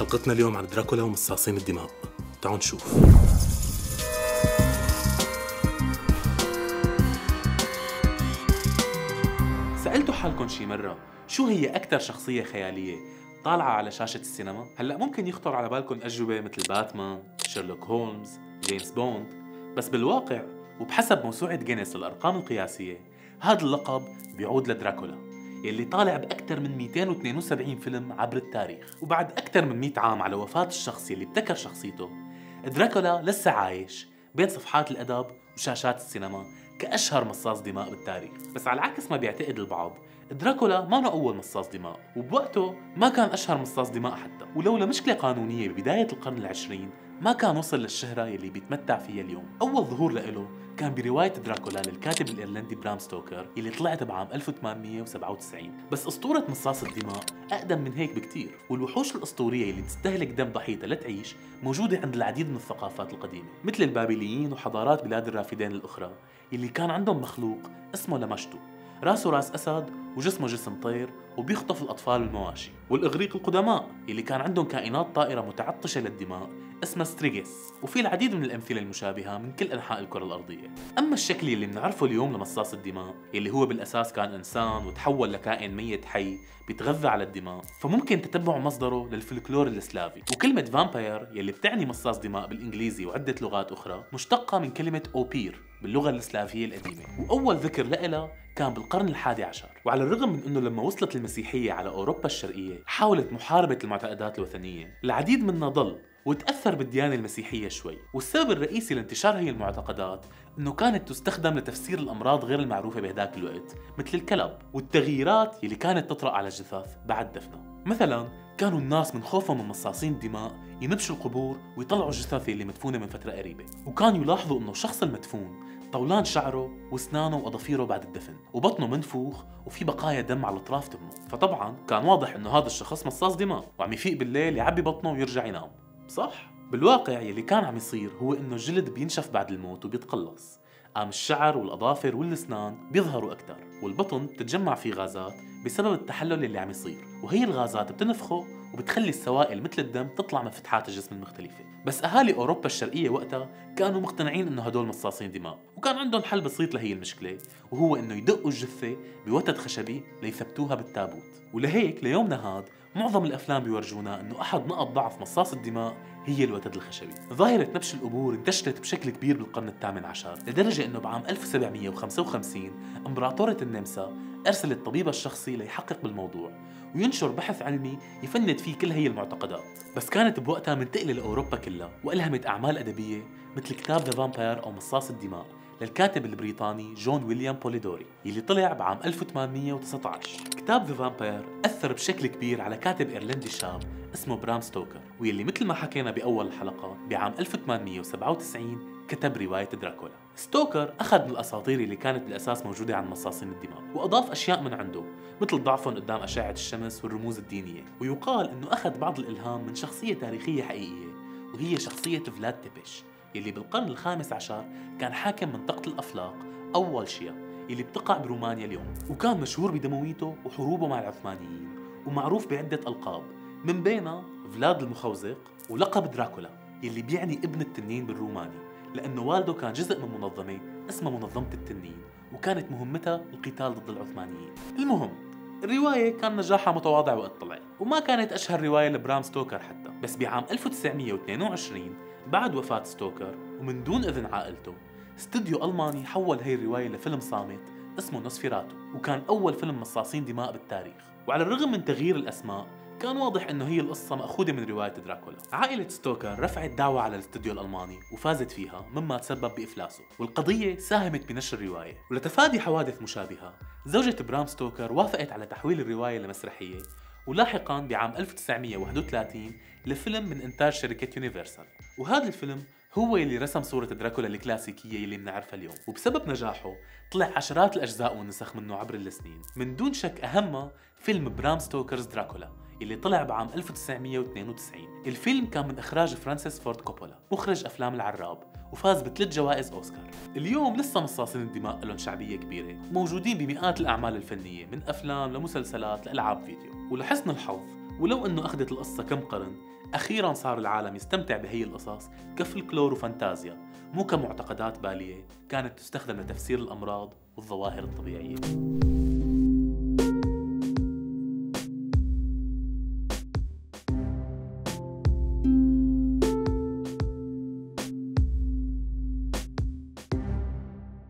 حلقتنا اليوم عن دراكولا ومصاصين الدماء. تعالوا نشوف. سألتوا حالكم شي مرة شو هي أكثر شخصية خيالية طالعة على شاشة السينما؟ هلأ ممكن يخطر على بالكم أجوبة مثل باتمان، شيرلوك هولمز، جيمس بوند، بس بالواقع وبحسب موسوعة جينيس للأرقام القياسية هذا اللقب بيعود لدراكولا يلي طالع بأكثر من 272 فيلم عبر التاريخ. وبعد أكثر من 100 عام على وفاة الشخص يلي ابتكر شخصيته، دراكولا لسه عايش بين صفحات الأدب وشاشات السينما كأشهر مصاص دماء بالتاريخ. بس على عكس ما بيعتقد البعض، دراكولا ما هو أول مصاص دماء، وبوقته ما كان أشهر مصاص دماء حتى، ولولا مشكلة قانونية ببداية القرن العشرين ما كان وصل للشهرة يلي بيتمتع فيها اليوم. أول ظهور لإله كان برواية دراكولا للكاتب الإيرلندي برام ستوكر يلي طلعت بعام 1897، بس أسطورة مصاص الدماء أقدم من هيك بكتير، والوحوش الأسطورية اللي بتستهلك دم ضحيتها لتعيش موجودة عند العديد من الثقافات القديمة مثل البابليين وحضارات بلاد الرافدين الأخرى يلي كان عندهم مخلوق اسمه لاماشتو، راسه راس أسد وجسمه جسم طير وبيخطف الأطفال والمواشي. والإغريق القدماء اللي كان عندهم كائنات طائرة متعطشة للدماء اسمها ستريغيس، وفي العديد من الأمثلة المشابهة من كل أنحاء الكرة الأرضية. أما الشكل اللي بنعرفه اليوم لمصاص الدماء اللي هو بالأساس كان إنسان وتحول لكائن ميت حي بيتغذى على الدماء، فممكن تتبع مصدره للفلكلور السلافي. وكلمة فامباير يلي بتعني مصاص دماء بالإنجليزي وعدة لغات أخرى مشتقة من كلمة أوبير باللغة السلافية القديمة، وأول ذكر لها كان بالقرن ال11. وعلى الرغم من انه لما وصلت المسيحية على اوروبا الشرقية حاولت محاربة المعتقدات الوثنية، العديد منا ضل وتأثر بالديانة المسيحية شوي، والسبب الرئيسي لانتشار هي المعتقدات انه كانت تستخدم لتفسير الامراض غير المعروفة بهداك الوقت مثل الكلب والتغييرات يلي كانت تطرأ على الجثث بعد دفنها. مثلا كانوا الناس من خوفهم من مصاصين الدماء ينبشوا القبور ويطلعوا الجثث اللي مدفونة من فترة قريبة، وكانوا يلاحظوا انه الشخص المدفون طولان شعره واسنانه واظافيره بعد الدفن، وبطنه منفوخ وفي بقايا دم على اطراف تمه، فطبعا كان واضح انه هذا الشخص مصاص دماء وعم يفيق بالليل يعبي بطنه ويرجع ينام، صح؟ بالواقع يلي كان عم يصير هو انه الجلد بينشف بعد الموت وبيتقلص، قام الشعر والاظافر والاسنان بيظهروا اكثر، والبطن بتتجمع فيه غازات بسبب التحلل اللي عم يصير، وهي الغازات بتنفخه وبتخلي السوائل مثل الدم تطلع من فتحات الجسم المختلفة. بس أهالي أوروبا الشرقية وقتها كانوا مقتنعين إنه هدول مصاصين دماء، وكان عندهم حل بسيط لهي المشكلة، وهو إنه يدقوا الجثة بوتد خشبي ليثبتوها بالتابوت. ولهيك ليومنا هاد معظم الأفلام بيورجونا إنه أحد نقط ضعف مصاص الدماء هي الوتد الخشبي. ظاهرة نبش القبور انتشرت بشكل كبير بالقرن ال18 لدرجة إنه بعام 1755 إمبراطورة النمسا أرسلت طبيبها الشخصي ليحقق بالموضوع وينشر بحث علمي يفند فيه كل هي المعتقدات، بس كانت بوقتها منتقلة لأوروبا كلها وألهمت أعمال أدبية مثل كتاب ذا فامباير أو مصاص الدماء للكاتب البريطاني جون ويليام بوليدوري يلي طلع بعام 1819. كتاب ذا فامباير أثر بشكل كبير على كاتب إيرلندي شاب اسمه برام ستوكر، ويلي مثل ما حكينا بأول الحلقة بعام 1897 كتب رواية دراكولا. ستوكر أخذ من الأساطير اللي كانت بالأساس موجودة عن مصاصين الدماء وأضاف أشياء من عنده مثل ضعفهم قدام أشعة الشمس والرموز الدينية، ويقال إنه أخذ بعض الإلهام من شخصية تاريخية حقيقية وهي شخصية فلاد تيبش يلي بالقرن ال15 كان حاكم منطقة الأفلاق أو والشيا يلي بتقع برومانيا اليوم، وكان مشهور بدمويته وحروبه مع العثمانيين، ومعروف بعدة ألقاب من بينها فلاد المخوزق ولقب دراكولا يلي بيعني ابن التنين بالروماني، لأنه والده كان جزء من منظمة اسمها منظمة التنين وكانت مهمتها القتال ضد العثمانيين. المهم الرواية كان نجاحها متواضع وقت طلعت، وما كانت أشهر رواية لبرام ستوكر حتى، بس بعام 1922 بعد وفاة ستوكر ومن دون إذن عائلته استوديو ألماني حول هي الرواية لفيلم صامت اسمه نوسفيراتو، وكان أول فيلم مصاصين دماء بالتاريخ. وعلى الرغم من تغيير الأسماء كان واضح انه هي القصة مأخوذة من رواية دراكولا. عائلة ستوكر رفعت دعوى على الاستوديو الألماني وفازت فيها مما تسبب بإفلاسه، والقضية ساهمت بنشر الرواية. ولتفادي حوادث مشابهة زوجة برام ستوكر وافقت على تحويل الرواية لمسرحية، ولاحقا بعام 1931 لفيلم من إنتاج شركة يونيفرسال، وهذا الفيلم هو اللي رسم صورة دراكولا الكلاسيكية اللي بنعرفها اليوم، وبسبب نجاحه طلع عشرات الأجزاء والنسخ منه عبر السنين، من دون شك أهمها فيلم برام ستوكرز دراكولا اللي طلع بعام 1992. الفيلم كان من إخراج فرانسيس فورد كوبولا مخرج أفلام العراب، وفاز ب3 جوائز أوسكار. اليوم لسه مصاصين الدماء لهم شعبية كبيرة موجودين بمئات الأعمال الفنية من أفلام لمسلسلات لألعاب فيديو، ولحسن الحظ ولو انه اخذت القصة كم قرن، اخيرا صار العالم يستمتع بهي القصص كفلكلور وفانتازيا، مو كمعتقدات بالية كانت تستخدم لتفسير الامراض والظواهر الطبيعية.